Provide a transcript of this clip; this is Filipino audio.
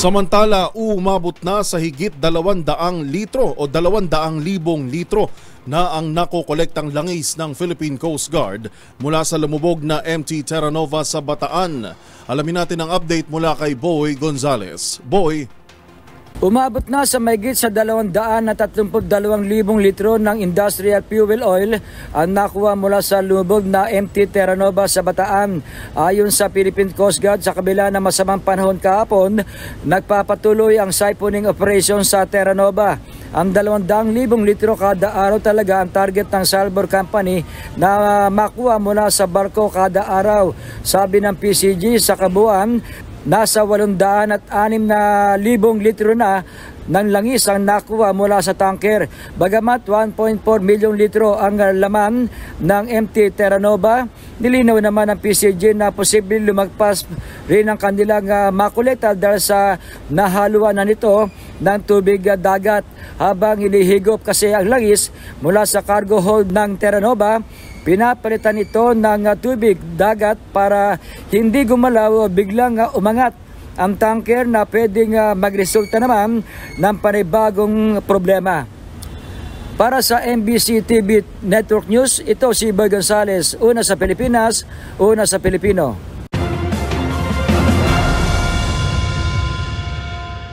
Samantala, umabot na sa higit 200 litro o 200,000 litro na ang nakokolektang langis ng Philippine Coast Guard mula sa lumubog na MT Terranova sa Bataan. Alamin natin ang update mula kay Boy Gonzales. Boy, umabot na sa mahigit sa 232,000 litro ng industrial fuel oil ang nakuha mula sa lumubog na MT Terranova sa Bataan. Ayon sa Philippine Coast Guard, sa kabila ng masamang panahon kahapon, nagpapatuloy ang siphoning operation sa Terranova. Ang 200,000 litro kada araw talaga ang target ng Salbor Company na makuha mula sa barko kada araw. Sabi ng PCG, sa kabuuan, nasa 806,000 litro na ng langis ang nakuha mula sa tanker, bagamat 1.4 milyong litro ang laman ng MT Terranova. Nilinaw naman ng PCG na posibleng lumagpas rin ang kanilang makuleta dahil sa nahaluan na nito ng tubig dagat. Habang inihigop kasi ang langis mula sa cargo hold ng Terranova, pinapalitan ito ng tubig dagat para hindi gumalaw o biglang umangat ang tanker na pwedeng magresulta naman ng panibagong problema. Para sa NBC TV Network News, ito si Boy Gonzales, una sa Pilipinas, una sa Pilipino.